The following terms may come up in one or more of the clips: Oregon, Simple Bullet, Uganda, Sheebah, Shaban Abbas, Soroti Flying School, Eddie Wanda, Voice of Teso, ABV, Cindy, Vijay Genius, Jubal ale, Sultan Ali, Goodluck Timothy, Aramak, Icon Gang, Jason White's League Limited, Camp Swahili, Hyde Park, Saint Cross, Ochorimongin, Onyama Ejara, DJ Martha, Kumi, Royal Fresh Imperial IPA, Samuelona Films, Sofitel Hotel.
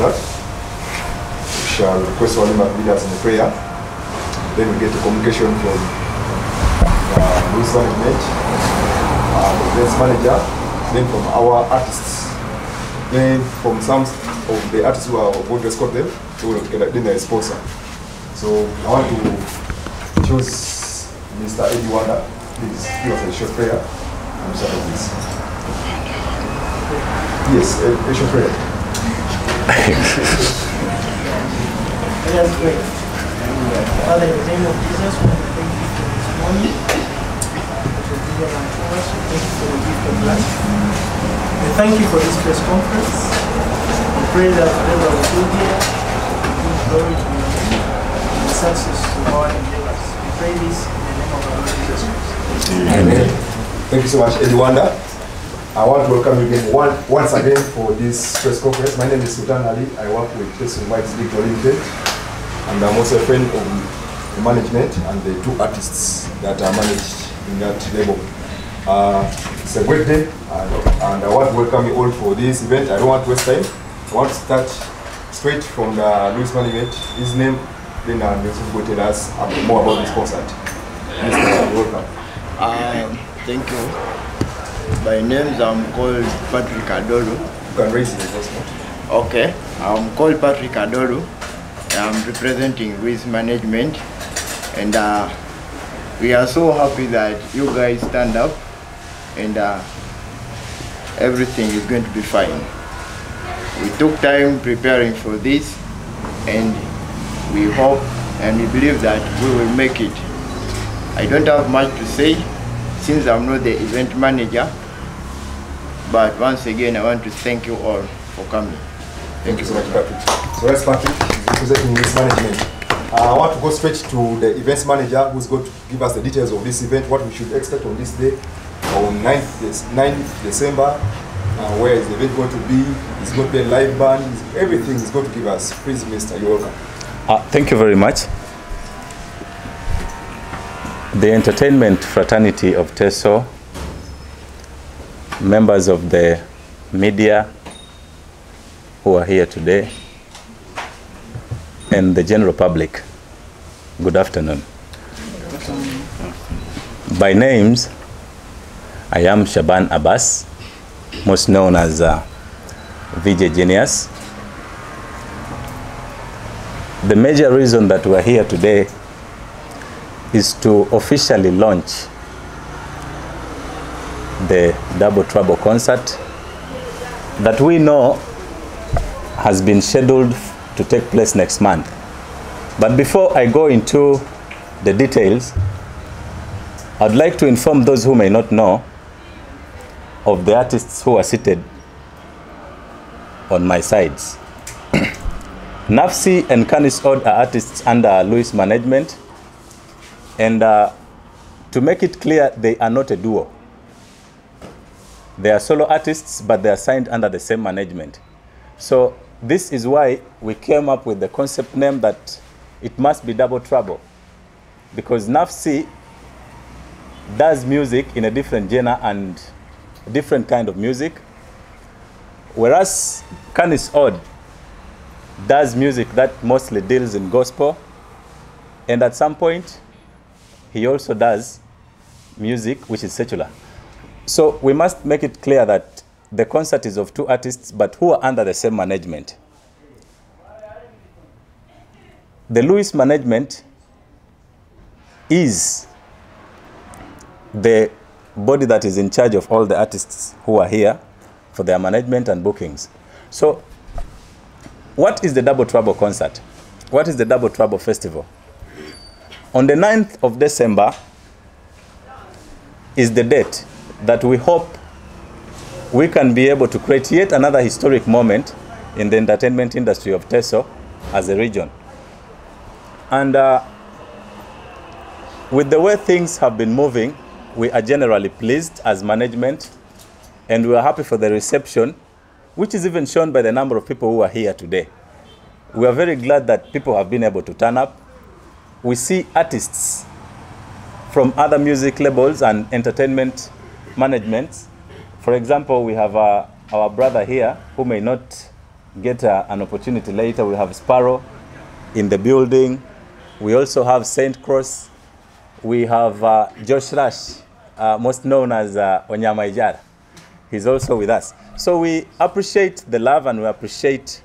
that. We shall request our leaders in the prayer. Then we get a communication from Lewis Management, the events manager, then from our artists, then from some of the artists who are going to escort them, then they're a sponsor. So I want to choose Mr. Eddie Wanda. Please give us a short prayer. I'm sorry, please. Yes, a short prayer. Let us pray. Father, in the name of Jesus, we thank you for this morning. We thank you for the gift of life. We thank you for this press conference. We pray that whatever we do here, we give glory to your name and success to our endeavors. We pray this in the name of our Lord Jesus Christ. Amen. Thank you so much, Eddie Wanda. I want to welcome you again once again for this press conference. My name is Sultan Ali. I work with Jason White's League Limited, and I'm also a friend of the management and the two artists that are managed in that label. It's a great day, and I want to welcome you all for this event. I don't want to waste time. I want to start straight from the Lewis Management. His name, then Nelson will tell us more about this concert. Mr. Welcome. Thank you. My name is Patrick Adolu. You can raise the passport. Okay. I'm called Patrick Adolu. I'm representing Lewis Management, and we are so happy that you guys stand up, and everything is going to be fine. We took time preparing for this, and we hope and we believe that we will make it. I don't have much to say since I'm not the event manager, but once again I want to thank you all for coming. Thank you so much, Patrick. So that's Patrick, representing Lewis Management. I want to go straight to the events manager who's going to give us the details of this event, what we should expect on this day, on 9th December, where is the event going to be, it's going to be a live band, everything is going to give us. Please, Mr. You're welcome. Thank you very much. The entertainment fraternity of Teso, members of the media who are here today, and the general public, good afternoon. Good afternoon. By names, I am Shaban Abbas, most known as Vijay Genius. The major reason that we are here today is to officially launch the Double Trouble concert that we know has been scheduled to take place next month. But before I go into the details, I'd like to inform those who may not know of the artists who are seated on my sides. Naffz Cee and Canis Odd are artists under Lewis Management. And to make it clear, they are not a duo. They are solo artists, but they are signed under the same management. So this is why we came up with the concept name that it must be Double Trouble, because Naffz Cee does music in a different genre and different kind of music, whereas Canis Odd does music that mostly deals in gospel, and at some point, he also does music which is secular. So we must make it clear that the concert is of two artists, but who are under the same management. The Lewis Management is the body that is in charge of all the artists who are here for their management and bookings. So what is the Double Trouble concert? What is the Double Trouble Festival? On the 9th of December is the date that we hope we can be able to create yet another historic moment in the entertainment industry of Teso as a region. And with the way things have been moving, we are generally pleased as management, and we are happy for the reception, which is even shown by the number of people who are here today. We are very glad that people have been able to turn up. We see artists from other music labels and entertainment management. For example, we have our brother here who may not get an opportunity later. We have Sparrow in the building. We also have Saint Cross. We have Josh Rush, most known as Onyama Ejara. He's also with us. So we appreciate the love and we appreciate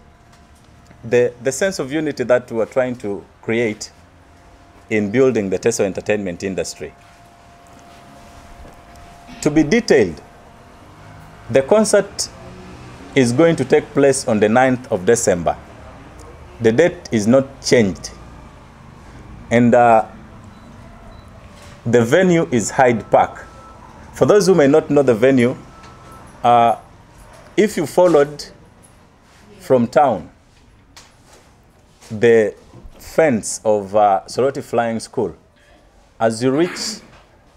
the sense of unity that we are trying to create in building the Teso entertainment industry. To be detailed, the concert is going to take place on the 9th of December. The date is not changed. And the venue is Hyde Park. For those who may not know the venue, if you followed from town the fence of Soroti Flying School, as you reach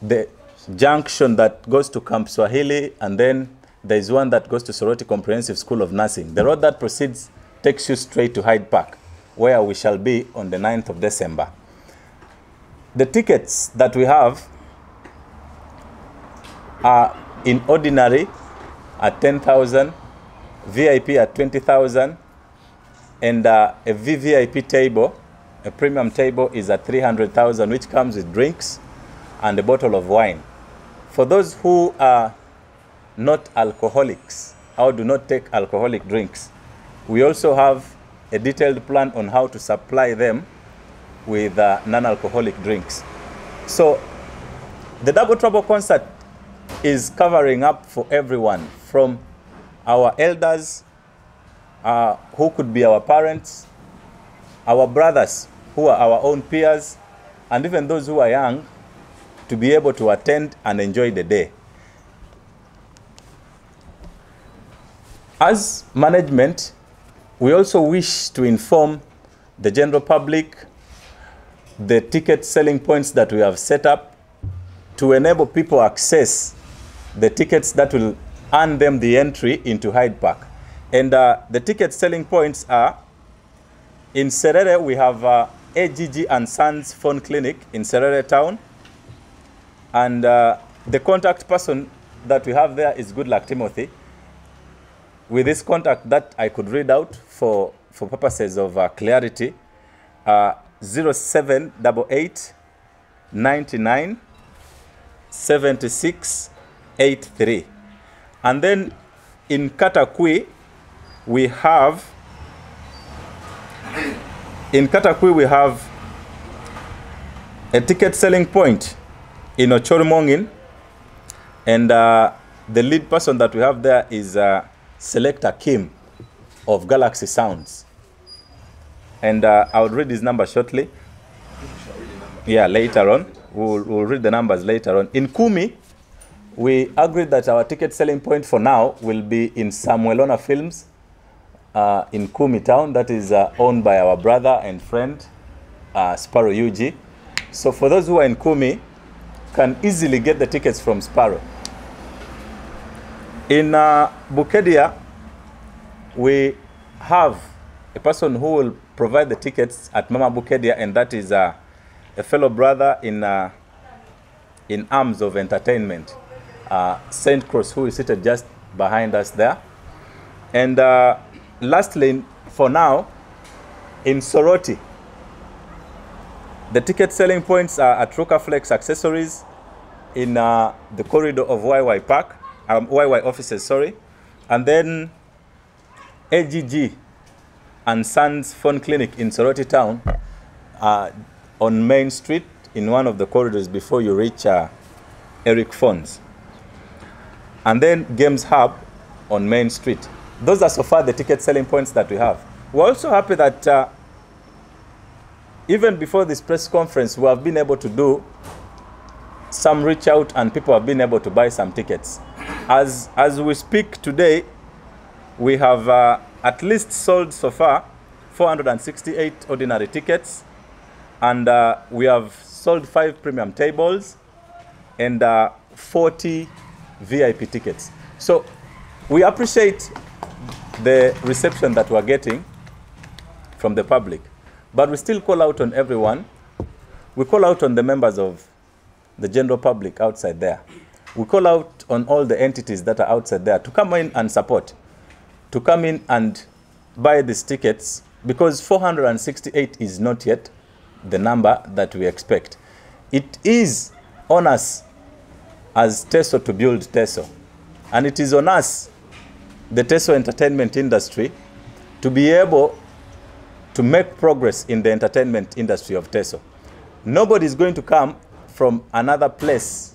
the junction that goes to Camp Swahili, and then there is one that goes to Soroti Comprehensive School of Nursing, the road that proceeds takes you straight to Hyde Park, where we shall be on the 9th of December. The tickets that we have are in ordinary at 10,000, VIP at 20,000, and a VVIP table, a premium table, is at 300,000, which comes with drinks and a bottle of wine. For those who are not alcoholics or do not take alcoholic drinks, we also have a detailed plan on how to supply them with non-alcoholic drinks. So the Double Trouble concert is covering up for everyone, from our elders, who could be our parents, our brothers, who are our own peers, and even those who are young, to be able to attend and enjoy the day. As management, we also wish to inform the general public the ticket selling points that we have set up to enable people access the tickets that will earn them the entry into Hyde Park. And the ticket selling points are, in Serere we have AGG and Sons Phone Clinic in Serere town. And the contact person that we have there is Goodluck Timothy. With this contact that I could read out for purposes of clarity, 0788 99 76 83. And then in Katakui we have a ticket selling point in Ochorimongin, and the lead person that we have there is Selector Kim of Galaxy Sounds, and I'll read his number shortly. Yeah, later on. We'll read the numbers later on. In Kumi, we agreed that our ticket selling point for now will be in Samuelona Films in Kumi town, that is owned by our brother and friend, Sparrow UG. So for those who are in Kumi, can easily get the tickets from Sparrow. In Bukedia, we have a person who will provide the tickets at Mama Bukedia, and that is a fellow brother in arms of entertainment, Saint Cross, who is seated just behind us there. And lastly, for now, in Soroti, the ticket selling points are at Rukaflex Accessories in the corridor of YY Park, YY offices, sorry. And then AGG and Sons Phone Clinic in Soroti town, on Main Street in one of the corridors before you reach Eric Phones. And then Games Hub on Main Street. Those are so far the ticket selling points that we have. We're also happy that even before this press conference, we have been able to do some reach out and people have been able to buy some tickets. As we speak today, we have at least sold so far 468 ordinary tickets, and we have sold 5 premium tables and 40 VIP tickets. So we appreciate the reception that we're getting from the public. But we still call out on everyone. We call out on the members of the general public outside there. We call out on all the entities that are outside there to come in and support, to come in and buy these tickets, because 468 is not yet the number that we expect. It is on us as Teso to build Teso, and it is on us, the Teso entertainment industry, to be able to make progress in the entertainment industry of Teso. Nobody is going to come from another place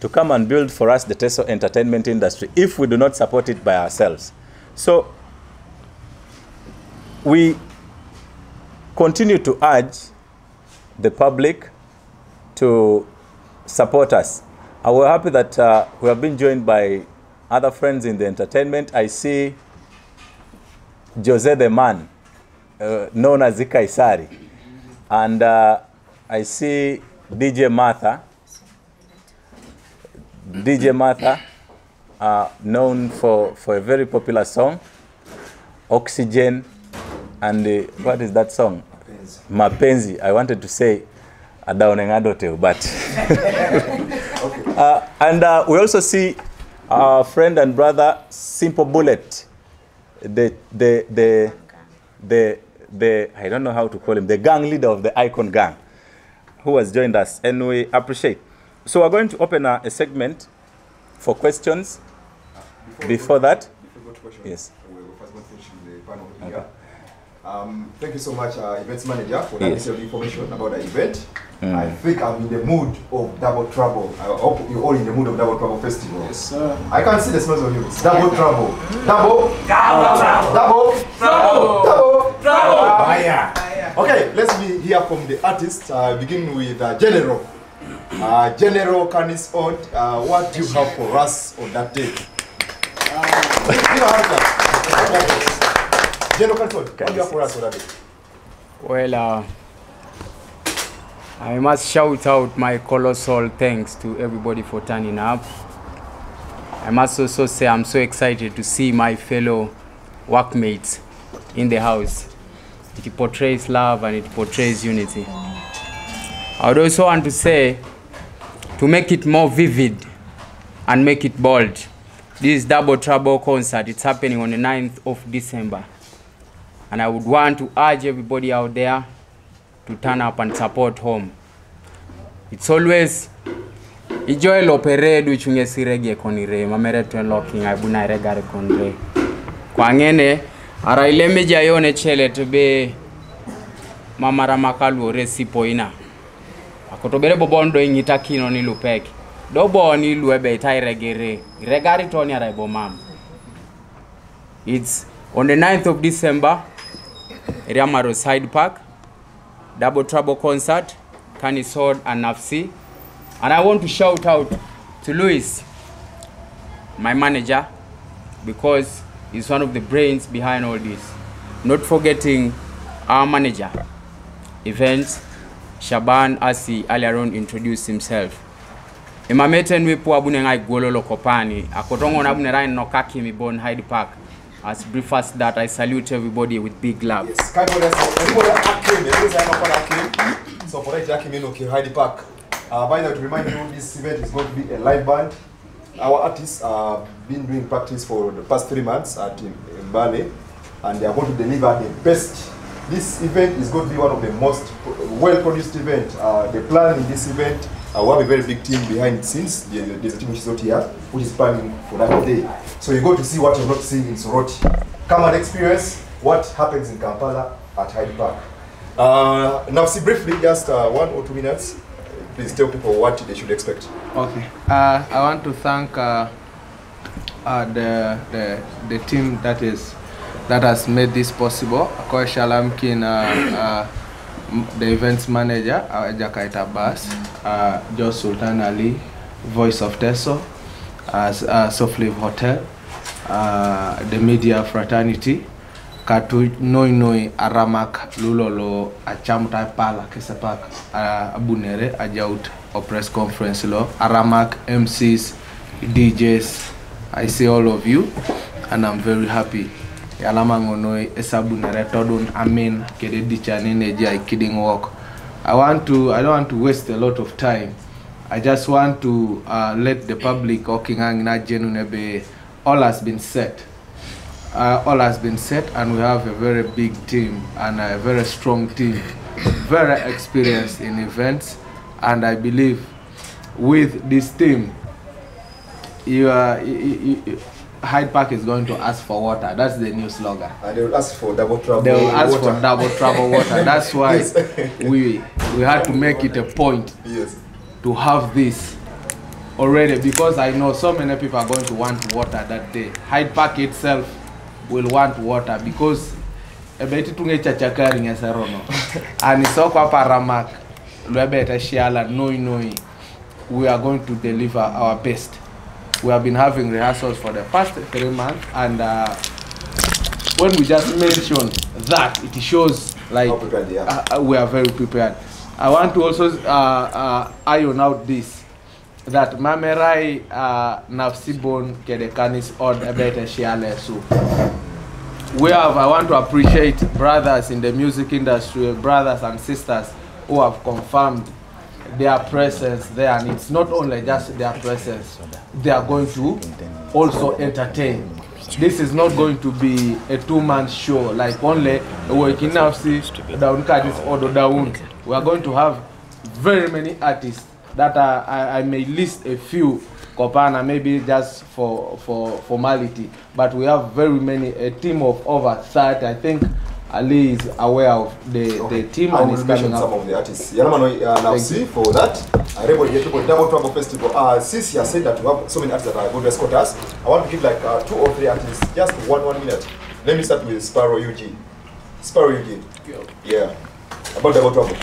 to come and build for us the Teso entertainment industry if we do not support it by ourselves. So we continue to urge the public to support us. I was happy that we have been joined by other friends in the entertainment. I see Jose the Man, known as Ikaisari, and I see DJ Martha. DJ Martha, known for a very popular song, Oxygen, and what is that song? Mapenzi. I wanted to say Adaonengadote, but... and we also see our friend and brother, Simple Bullet, the I don't know how to call him, the gang leader of the Icon Gang, who has joined us, and we appreciate. So we're going to open a segment for questions. Before we go to questions, yes. We'll first go finish the panel here. Okay. Thank you so much, events manager, for that detailed information about the event. I think I'm in the mood of Double Trouble. I hope you're all in the mood of Double Trouble Festival. Yes, sir. I can't see the smells of you. It's Double Trouble. Double. Double. Double. Trouble. Double. Trouble. Okay, let's hear from the artist. Begin with General. General Canis Odd, what do you have for us on that day? General Canis Odd, what do you have for us on that day? Well, I must shout out my colossal thanks to everybody for turning up. I must also say I'm so excited to see my fellow workmates in the house. It portrays love and it portrays unity. I would also want to say, to make it more vivid and make it bold, this Double Trouble concert, it's happening on the 9th of December. And I would want to urge everybody out there to turn up and support home. It's always, enjoy loperedu chungesirege konire, mameretuen locking, abuna regare konre. Kwangene, araileme jayone chele tebe mamara makalu resipoina. Kutobere bobondo ingita kino ni lupeki. Dobo ni luebe itai regere. Regari toni araibo mam. It's on the 9th of December. Riamaro's Hyde Park. Double Trouble concert. Canis Odd and Naffz Cee. And I want to shout out to Lewis, my manager, because he's one of the brains behind all this. Not forgetting our manager, events, Shaban Asi earlier on introduced himself. Imameten we po abune ngai gololo kopani. Akotongo na abune rain nokaki mi born Hyde Park. As brief as that, I salute everybody with big love. Yes, kind of Akim. So for that Akim in Hyde Park. By the way, to remind you, this event is going to be a live band. Our artists have been doing practice for the past 3 months at Mbale, and they are going to deliver the best. This event is going to be one of the most well-produced events. The plan in this event, we have a very big team behind the scenes. There's a team which is not here, which is planning for that day. So you go to see what you're not seeing in Soroti. Come and experience what happens in Kampala at Hyde Park. Now, see briefly, just 1 or 2 minutes. Please tell people what they should expect. Okay. I want to thank the team that has made this possible. Akoy Shalamkin, the events manager, AGG and Sons, Sultan Ali, Voice of Teso, Sofitel Hotel, the media fraternity, Katu Noi Aramak Lulolo Achamtai Pala Kesapak Abunere Ajaut or press conference law, Aramak, MCs, DJs. I see all of you and I'm very happy. I don't want to waste a lot of time. I just want to let the public all has been set. all has been set, and we have a very big team and a very strong team, very experienced in events. And I believe with this team, Hyde Park is going to ask for water. That's the new slogan. And they will ask for double trouble water. They will ask for double trouble water. That's why yes. we had to make it a point yes. to have this already, because I know so many people are going to want water that day. Hyde Park itself will want water because and we are going to deliver our best. We have been having rehearsals for the past 3 months, and when we just mentioned that, it shows like prepared, yeah. We are very prepared. I want to also iron out this, that Mamerai Nafsibon Kedekanis Odd Abete Shiale. So I want to appreciate brothers in the music industry, brothers and sisters who have confirmed their presence there, and it's not only just their presence, they are going to also entertain. This is not going to be a two-man show, like only working now. We are going to have very many artists that are, I may list a few, Kopana, maybe just for formality, but we have very many, a team of over 30, I think. Ali is aware of the team and is coming up. Some of the artists. Yalamano Naffz Cee for that. I remember the people Double Trouble Festival. Since you have said that we have so many artists that are going to escort us, I want to give like 2 or 3 artists, just one minute. Let me start with Sparrow UG. Sparrow UG. Yeah. About Double Trouble.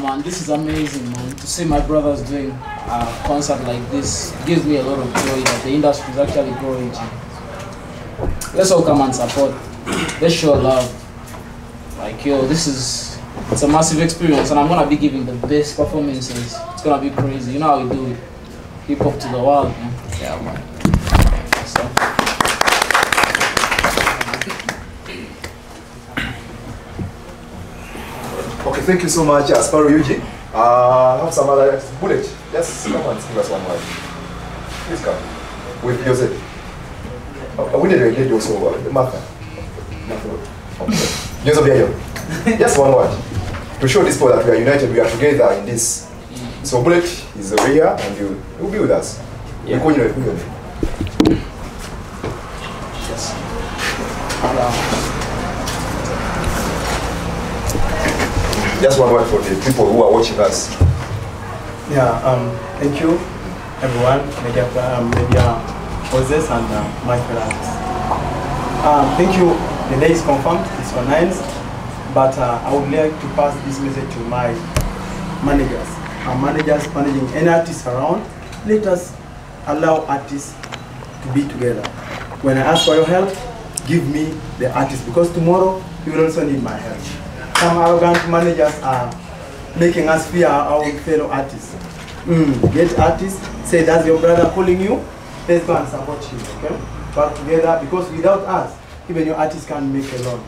Man, this is amazing, man. To see my brothers doing a concert like this gives me a lot of joy that the industry is actually growing. Let's all come and support. Let's show love. Like, yo, this is, it's a massive experience, and I'm gonna be giving the best performances. It's gonna be crazy. You know how we do it. Hip hop to the world, man. Yeah, man. So. Okay, thank you so much, Sparrow Yuji. Have some other bullet. Yes, come on, give us one more. Please come. With Joseph. We did a lady also, Martha. Okay. Just one word to show this people that we are united, we are together in this. So Bullet is over here, and you will be with us. Yeah. Yes. Just one word for the people who are watching us. Yeah. Thank you, everyone. Media houses and my friends. Thank you. The day is confirmed, it's for 9th, but I would like to pass this message to my managers. Our managers managing any artists around, let us allow artists to be together. When I ask for your help, give me the artist, because tomorrow you will also need my help. Some arrogant managers are making us fear our fellow artists. Get artists, say that's your brother calling you, let's go and support him, okay? Work together, because without us, even your artist can make a loan.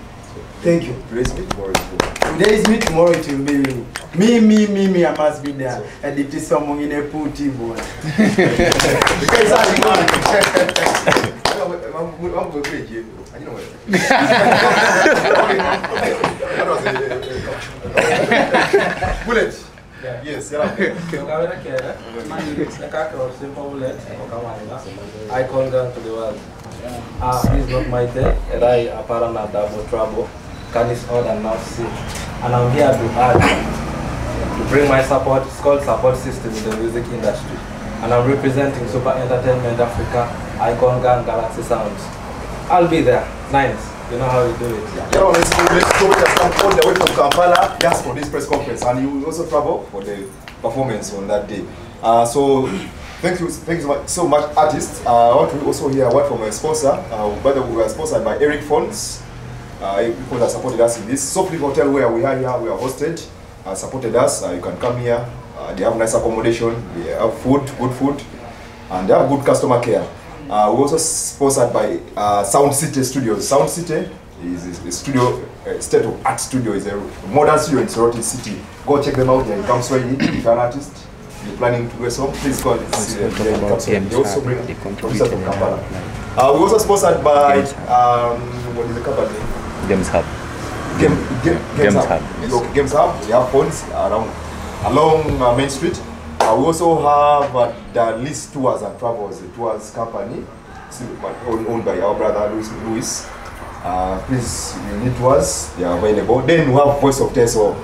Thank you. Praise me tomorrow. Today is me, tomorrow it will be you. Me, I must be there. And it is someone in a putty boy. Bullet. Yes, Simple Bullet, Icon Gang to the world. This is not my day, and I apparently Double Trouble, Canis Odd and Naffz Cee. And I'm here to add, to bring my support. It's called support system in the music industry. And I'm representing Super Entertainment Africa, Icon Gang, Galaxy Sounds. I'll be there, nice. You know how we do it. Yeah, let's go all the way from Kampala just for this press conference, and you will also travel for the performance on that day. So thank you so much, artists. I want to also hear a word from my sponsor. We were sponsored by Eric Fonds, people that supported us in this. Sofitel Hotel, where we are here, we are hosted, supported us. You can come here. They have nice accommodation, they have food, good food, and they have good customer care. We're also sponsored by Sound City Studios. Sound City is a studio, state-of-art studio, is a modern studio in Soroti City. Go check them out. They come Swahili. If you're an artist, you're planning to do a song, please go and see them. They also bring a producer from Kampala. We're also sponsored by what is the company? Games Hub. Games Hub. Yes. Okay, Games Hub. We have phones around along Main Street. We also have the Lease Tours and Travels, the tours company owned by our brother Louis. Please, you need tours, they are available. Then we have Voice of Teso,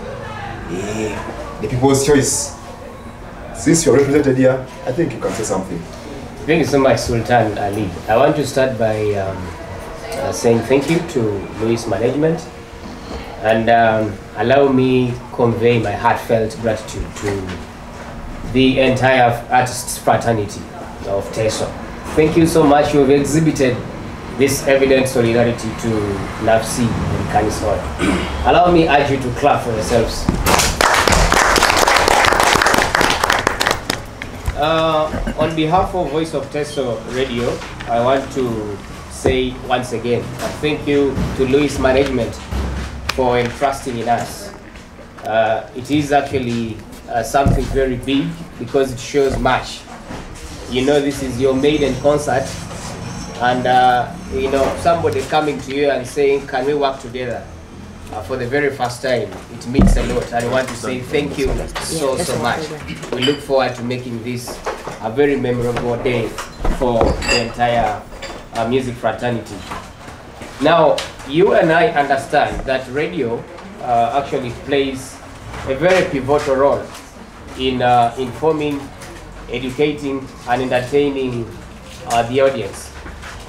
the people's choice. Since you're represented here, I think you can say something. Thank you so much, Sultan Ali. I want to start by saying thank you to Lewis Management, and allow me convey my heartfelt gratitude to the entire artists fraternity of Teso. Thank you so much. You have exhibited this evident solidarity to Naffz Cee and Canis Odd. Allow me urge you to clap for yourselves. On behalf of Voice of Teso Radio, I want to say once again, thank you to Lewis Management for entrusting in us. It is actually something very big because it shows much. You know, this is your maiden concert, and you know, somebody coming to you and saying, can we work together for the very first time, it means a lot. I want to say thank you so much. We look forward to making this a very memorable day for the entire music fraternity. Now, you and I understand that radio actually plays a very pivotal role in informing, educating, and entertaining the audience.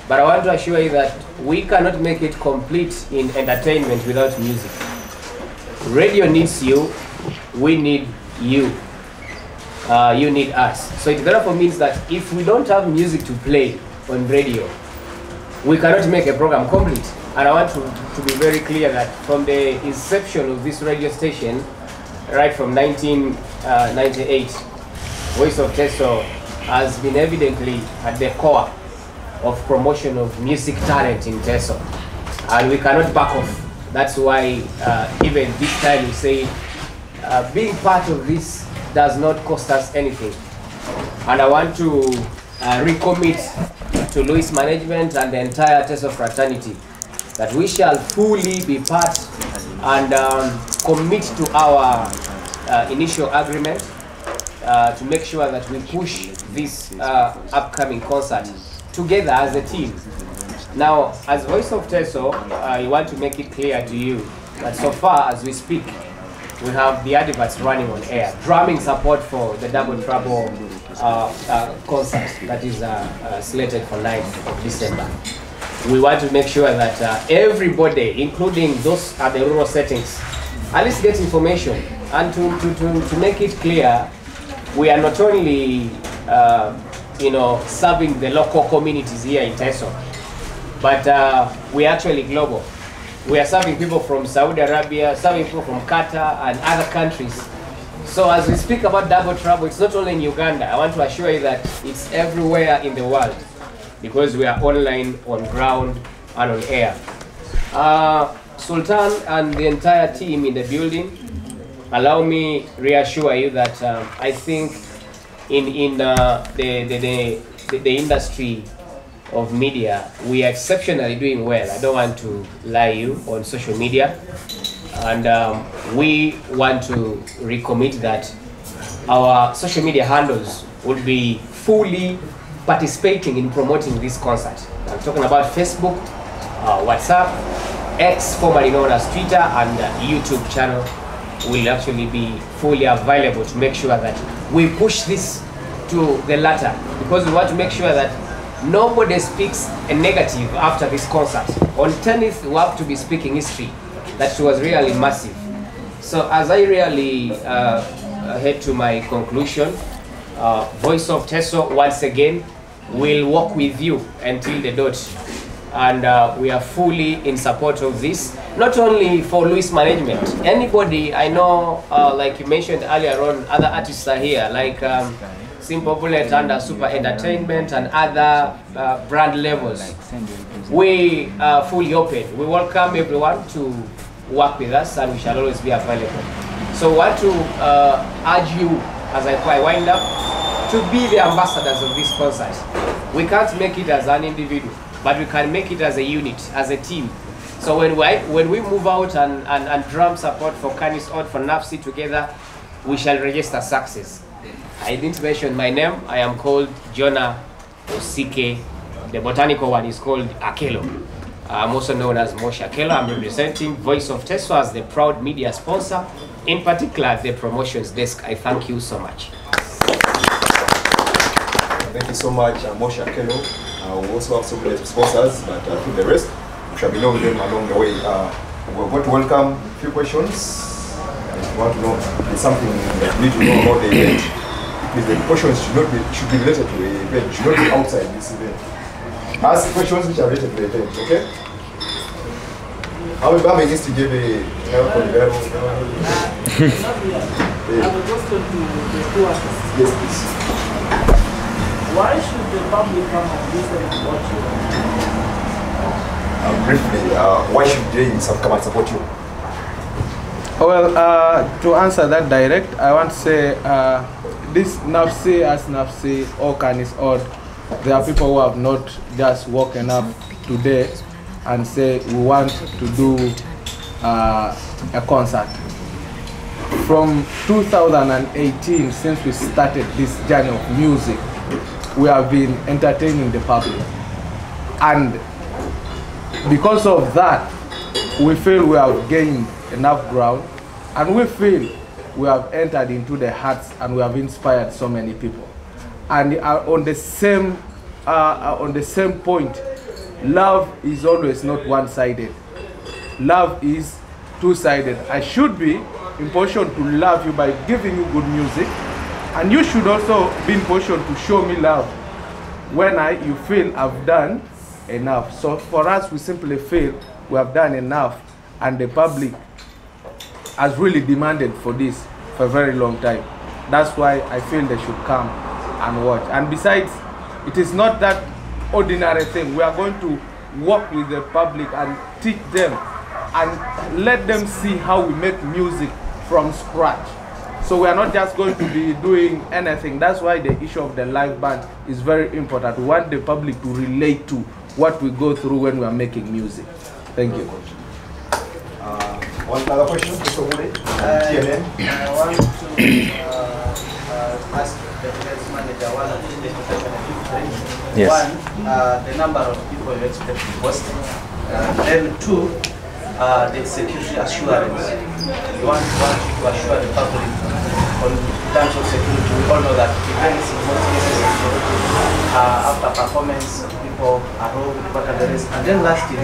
But I want to assure you that we cannot make it complete in entertainment without music. Radio needs you, we need you. You need us. So it therefore means that if we don't have music to play on radio, we cannot make a program complete. And I want to be very clear that from the inception of this radio station, right from 1998, Voice of Teso has been evidently at the core of promotion of music talent in Teso, and we cannot back off. That's why even this time we say being part of this does not cost us anything. And I want to recommit to Lewis Management and the entire Teso fraternity that we shall fully be part and commit to our initial agreement to make sure that we push this upcoming concert together as a team. Now, as Voice of Teso, I want to make it clear to you that so far as we speak, we have the adverts running on air, drumming support for the Double Trouble concert that is slated for 9th of December. We want to make sure that everybody, including those at the rural settings, at least get information, and to make it clear, we are not only you know, serving the local communities here in Teso, but we're actually global. We are serving people from Saudi Arabia, serving people from Qatar and other countries. So as we speak about Double Trouble, it's not only in Uganda. I want to assure you that it's everywhere in the world because we are online, on ground, and on air. Sultan and the entire team in the building, allow me reassure you that I think in the industry of media, we are exceptionally doing well. I don't want to lie you on social media. And we want to recommit that our social media handles would be fully participating in promoting this concert. I'm talking about Facebook, WhatsApp, X, formerly known as Twitter, and YouTube channel will actually be fully available to make sure that we push this to the latter, because we want to make sure that nobody speaks a negative after this concert. On 10th, we have to be speaking history, that was really massive. So as I really head to my conclusion, Voice of Teso, once again, will walk with you until the dot. And we are fully in support of this, not only for Lewis Management. Anybody I know, like you mentioned earlier on, other artists are here, like Simple Bullet under Super Entertainment and other brand levels. We are fully open. We welcome everyone to work with us, and we shall always be available. So I want to urge you, as I wind up, to be the ambassadors of this concert. We can't make it as an individual. but we can make it as a unit, as a team. So when we move out and drum support for Canis Odd, for Naffz Cee together, we shall register success. I didn't mention my name. I am called Jonah Osike. The botanical one is called Akelo. I'm also known as Moshe Akelo. I'm representing Voice of Teso as the proud media sponsor, in particular the promotions desk. I thank you so much. Thank you so much, Moshe Akelo. We also have some sponsors, but I think the rest shall be known them along the way. We're going to welcome a few questions. If you want to know something that you need to know about the event, because the questions should be related to the event, should not be outside this event. Ask questions which are related to the event, okay? How about against to give a help on the level? I have a question to the two artists. Yes, please. Why should the public come and listen and watch you? Briefly, why should they come and support you? Well, to answer that direct, I want to say this Naffz Cee as Naffz Cee or Canis Odd, there are people who have not just woken up today and say we want to do a concert. From 2018, since we started this journey of music, we have been entertaining the public, and because of that we feel we have gained enough ground, and we feel we have entered into the hearts and we have inspired so many people. And on the same point, love is always not one-sided. Love is two-sided. I should be in position to love you by giving you good music, and you should also be in position to show me love when you feel I've done enough. So for us, we simply feel we have done enough, and the public has really demanded for this for a very long time. That's why I feel they should come and watch. And besides, it is not that ordinary thing. We are going to work with the public and teach them and let them see how we make music from scratch. So we are not just going to be doing anything. That's why the issue of the live band is very important. We want the public to relate to what we go through when we are making music. Thank you. One other question, Mr. Wule? I want to ask the events manager one, the number of people you expect to host, then two, the security assurance. You want to assure the public on terms of security. We all know that events in most cases after performance, people are robbed, what are the rest. And then lastly,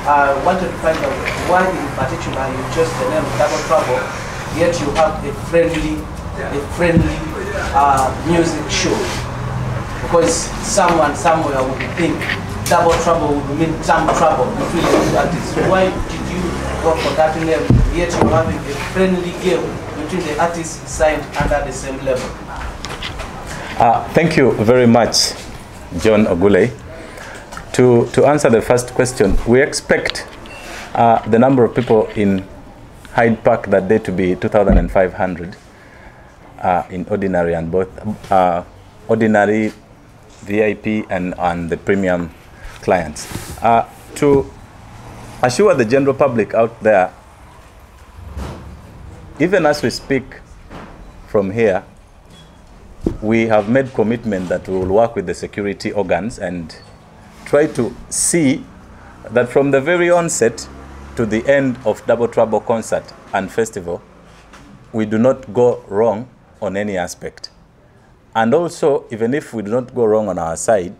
I wanted to find out why in particular you chose the name Double Trouble, yet you have a friendly music show. Because someone somewhere would think Double Trouble would mean some trouble between the artists. Why did you go for that name, yet you're having a friendly game between the artists signed under the same level? Thank you very much, John Ogule. To answer the first question, we expect the number of people in Hyde Park that day to be 2,500 in ordinary and both ordinary VIP and the premium clients. To assure the general public out there, even as we speak from here, we have made commitment that we will work with the security organs and try to see that from the very onset to the end of Double Trouble concert and festival, we do not go wrong on any aspect. And also, even if we do not go wrong on our side,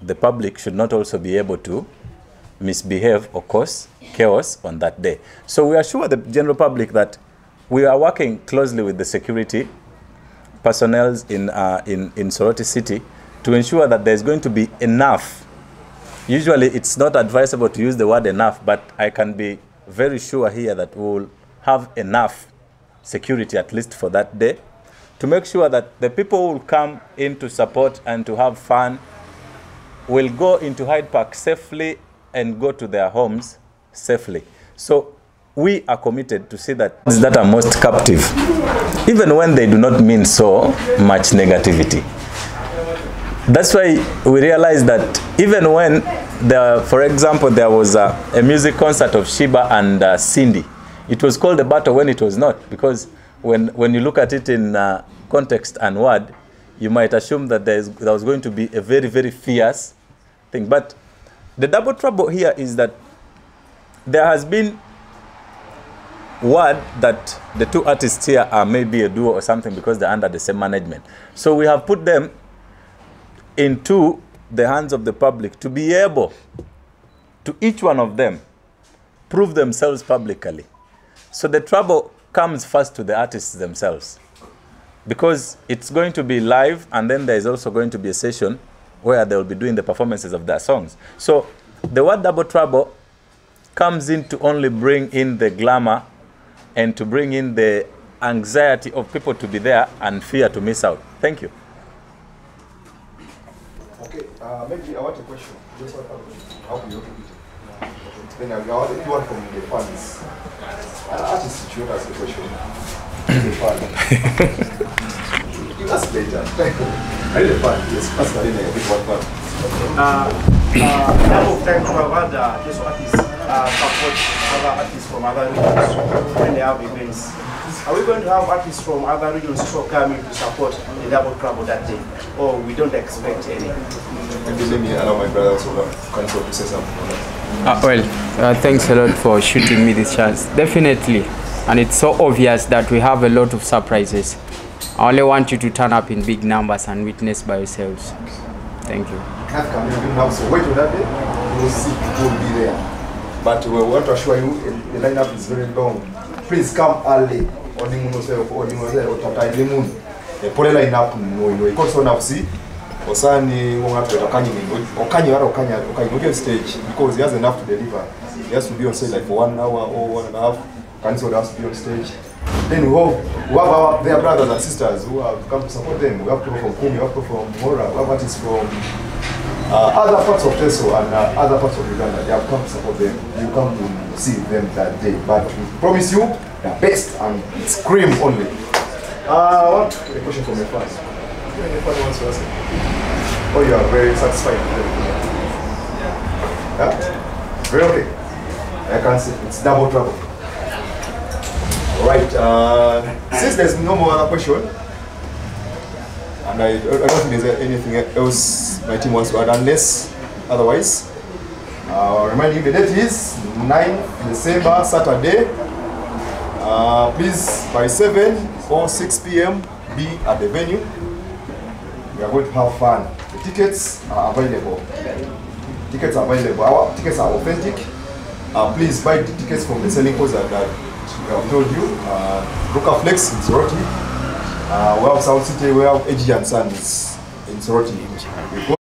the public should not also be able to misbehave or cause chaos on that day. So we assure the general public that we are working closely with the security personnel in Soroti City to ensure that there's going to be enough. Usually it's not advisable to use the word enough, but I can be very sure here that we'll have enough security, at least for that day, to make sure that the people who come in to support and to have fun will go into Hyde Park safely and go to their homes safely. So we are committed to see that those that are most captive, even when they do not mean so much negativity. That's why we realize that even when there, for example, there was a music concert of Sheba and Cindy. It was called a battle when it was not, because when you look at it in context and word, you might assume that there was going to be a very, very fierce thing. But the double trouble here is that there has been word that the two artists here are maybe a duo or something because they're under the same management. So we have put them into the hands of the public to be able to, each one of them, prove themselves publicly. So the trouble comes first to the artists themselves, because it's going to be live, and then there is also going to be a session where they will be doing the performances of their songs. So the word double trouble comes in to only bring in the glamour and to bring in the anxiety of people to be there and fear to miss out. Thank you. Okay, maybe I want a question. Just want to help you. Then I want anyone from the fans. I'll ask the student as a question. The fans. Give us later. I need a fan. Yes, first I need a big one fan. A number of times we have had these artists support other artists from other regions when they have events. Are we going to have artists from other regions also coming to support the double trouble that day? Or we don't expect any? Let me allow my brother to say something. Well, thanks a lot for shooting me this chance. Definitely. And it's so obvious that we have a lot of surprises. I only want you to turn up in big numbers and witness by yourselves. Thank you. So wait on that day, we'll see people will be there. But we want to assure you the lineup is very long. Please come early. Stage because he has enough to deliver. He has to be on stage like for 1 hour or 1.5 hours. Canis Odd has to be on stage. Then we have their brothers and sisters who have come to support them. We have people from Kumi, we have people from Mora, we have artists from other parts of Teso and other parts of Uganda. They have come to support them. You come to see them that day. But we promise you the best and scream only. What? A question from your fans. Oh, you are very satisfied with everything. Yeah? Very okay. I can see it's double trouble. Right, since there's no more other question, and I don't think there's anything else my team wants to add, unless otherwise, I'll remind you the date is 9 December, Saturday. Please, by 7 or 6 p.m., be at the venue. We are going to have fun. The tickets are available. Tickets are available. Our tickets are authentic. Please buy the tickets from the selling post that I've told you, Ruka Flex in Soroti. We have South City, we have AGG and Sons in Soroti.